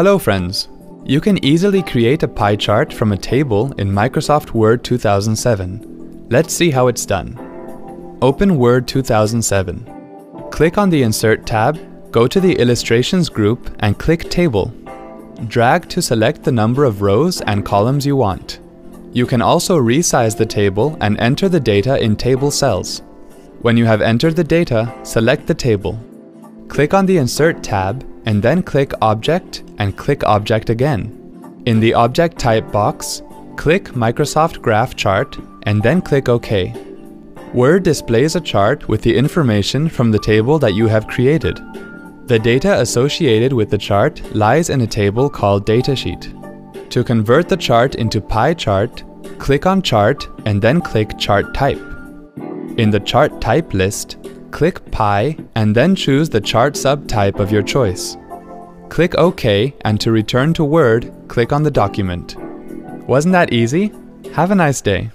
Hello friends! You can easily create a pie chart from a table in Microsoft Word 2007. Let's see how it's done. Open Word 2007. Click on the Insert tab, go to the Illustrations group and click Table. Drag to select the number of rows and columns you want. You can also resize the table and enter the data in table cells. When you have entered the data, select the table. Click on the Insert tab and then click Object and click Object again. In the Object Type box, click Microsoft Graph Chart and then click OK. Word displays a chart with the information from the table that you have created. The data associated with the chart lies in a table called Datasheet. To convert the chart into pie chart, click on Chart and then click Chart Type. In the Chart Type list, click Pie and then choose the chart subtype of your choice. Click OK and to return to Word, click on the document. Wasn't that easy? Have a nice day!